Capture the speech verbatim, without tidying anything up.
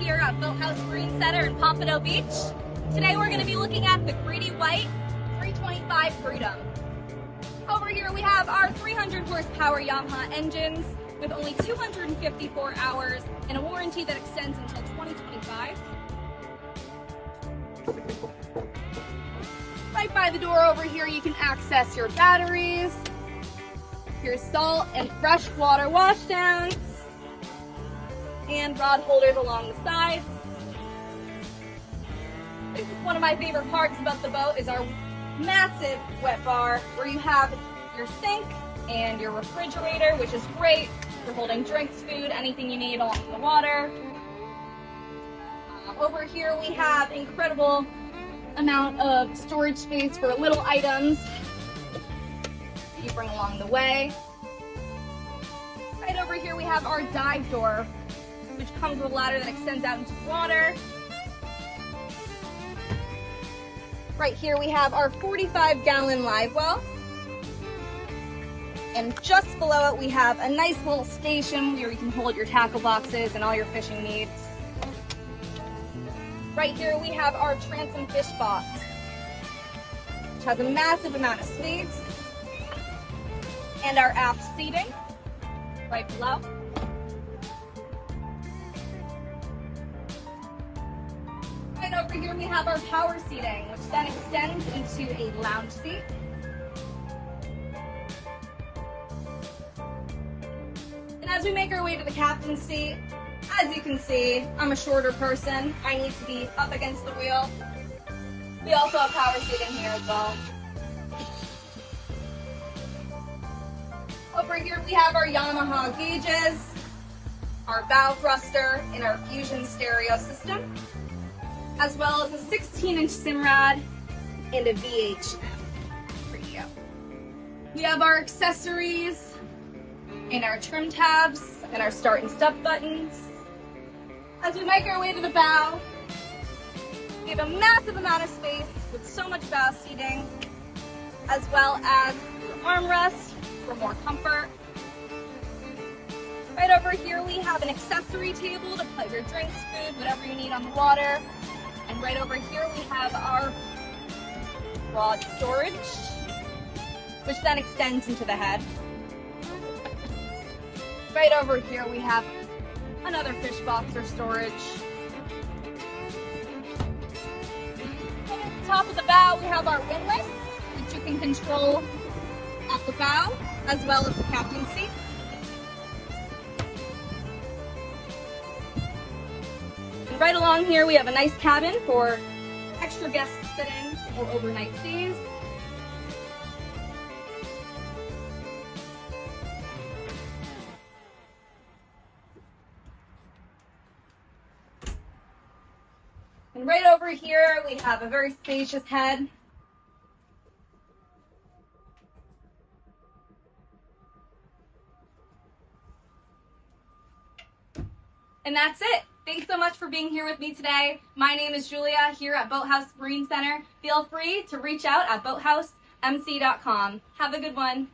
Here at Boathouse Marine Center in Pompano Beach. Today we're going to be looking at the Grady White three twenty-five Freedom. Over here we have our three hundred horsepower Yamaha engines with only two hundred fifty-four hours and a warranty that extends until twenty twenty-five. Right by the door over here you can access your batteries, your salt and fresh water washdowns, and rod holders along the sides. This is one of my favorite parts about the boat is our massive wet bar where you have your sink and your refrigerator, which is great for holding drinks, food, anything you need along the water. Um, over here we have incredible amount of storage space for little items that you bring along the way. Right over here we have our dive door, which comes with a ladder that extends out into the water. Right here we have our forty-five gallon live well. And just below it we have a nice little station where you can hold your tackle boxes and all your fishing needs. Right here we have our transom fish box, which has a massive amount of space. And our aft seating, right below. Over here we have our power seating, which then extends into a lounge seat. And as we make our way to the captain's seat, as you can see, I'm a shorter person. I need to be up against the wheel. We also have power seating here as well. Over here we have our Yamaha gauges, our bow thruster, and our Fusion stereo system, as well as a sixteen inch Simrad and a V H F for you. We have our accessories and our trim tabs and our start and stop buttons. As we make our way to the bow, we have a massive amount of space with so much bow seating, as well as your armrest for more comfort. Right over here we have an accessory table to put your drinks, food, whatever you need on the water. And right over here we have our rod storage, which then extends into the head. Right over here we have another fish box or storage. And at the top of the bow we have our windlass, which you can control at the bow, as well as the captain's seat. Right along here we have a nice cabin for extra guest sit-in or overnight stays. And right over here we have a very spacious head. And that's it. Thanks so much for being here with me today. My name is Julia here at Boathouse Marine Center. Feel free to reach out at boathouse m c dot com. Have a good one.